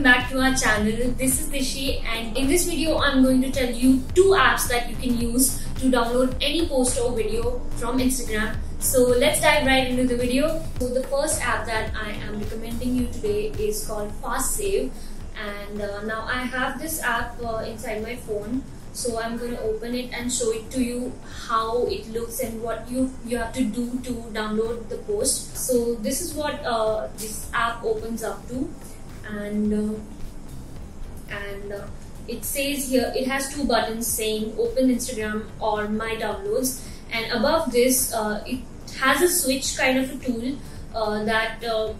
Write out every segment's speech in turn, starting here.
Welcome back to our channel. This is Dishi, and in this video I'm going to tell you two apps that you can use to download any post or video from Instagram. So let's dive right into the video. So the first app that I am recommending you today is called Fast Save, and now I have this app inside my phone. So I'm going to open it and show it to you how it looks and what you have to do to download the post. So this is what this app opens up to, and it says here it has two buttons saying open Instagram or my downloads, and above this it has a switch kind of a tool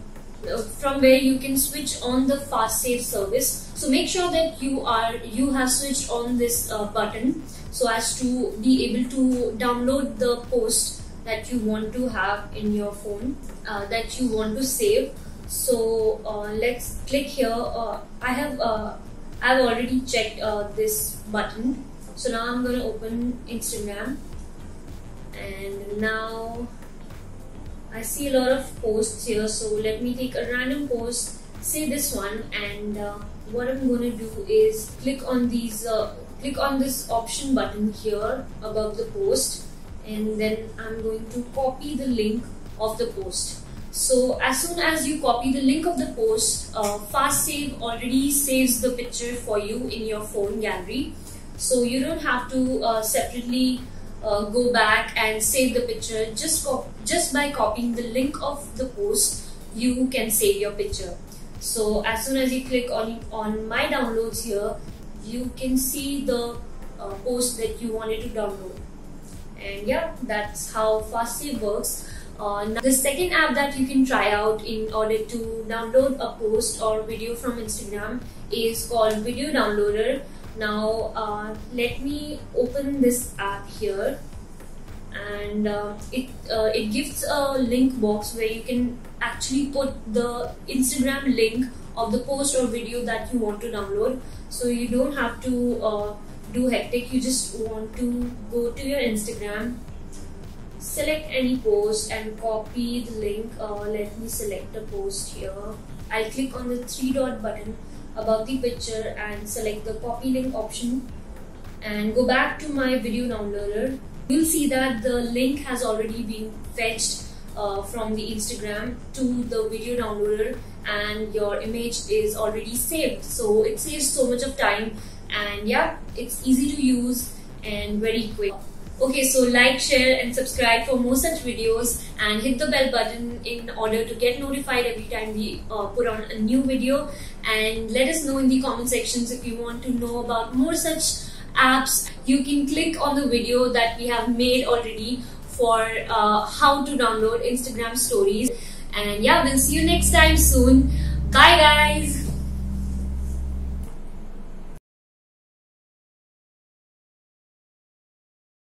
from where you can switch on the Fast Save service. So make sure that you have switched on this button so as to be able to download the post that you want to have in your phone, that you want to save. So let's click here. I've already checked this button. So now I'm going to open Instagram, and now I see a lot of posts here, so let me take a random post, say this one, and what I'm going to do is click on this option button here above the post, and then I'm going to copy the link of the post. So as soon as you copy the link of the post, Fast Save already saves the picture for you in your phone gallery, so you don't have to separately go back and save the picture. Just by copying the link of the post, you can save your picture. So as soon as you click on my downloads here, you can see the post that you wanted to download. And yeah, that's how Fast Save works. Now the second app that you can try out in order to download a post or video from Instagram is called Video Downloader. Now let me open this app here, and it gives a link box where you can actually put the Instagram link of the post or video that you want to download. So you don't have to do hectic, you just want to go to your Instagram, select any post and copy the link. Let me select a post here. I'll click on the three-dot button above the picture and select the copy link option and go back to my Video Downloader. You'll see that the link has already been fetched from the Instagram to the Video Downloader, and your image is already saved, so it saves so much of time, and yeah, it's easy to use and very quick. Okay, so like, share and subscribe for more such videos, and hit the bell button in order to get notified every time we put on a new video. And let us know in the comment sections if you want to know about more such apps. You can click on the video that we have made already for how to download Instagram stories. And yeah, we'll see you next time soon. Bye guys!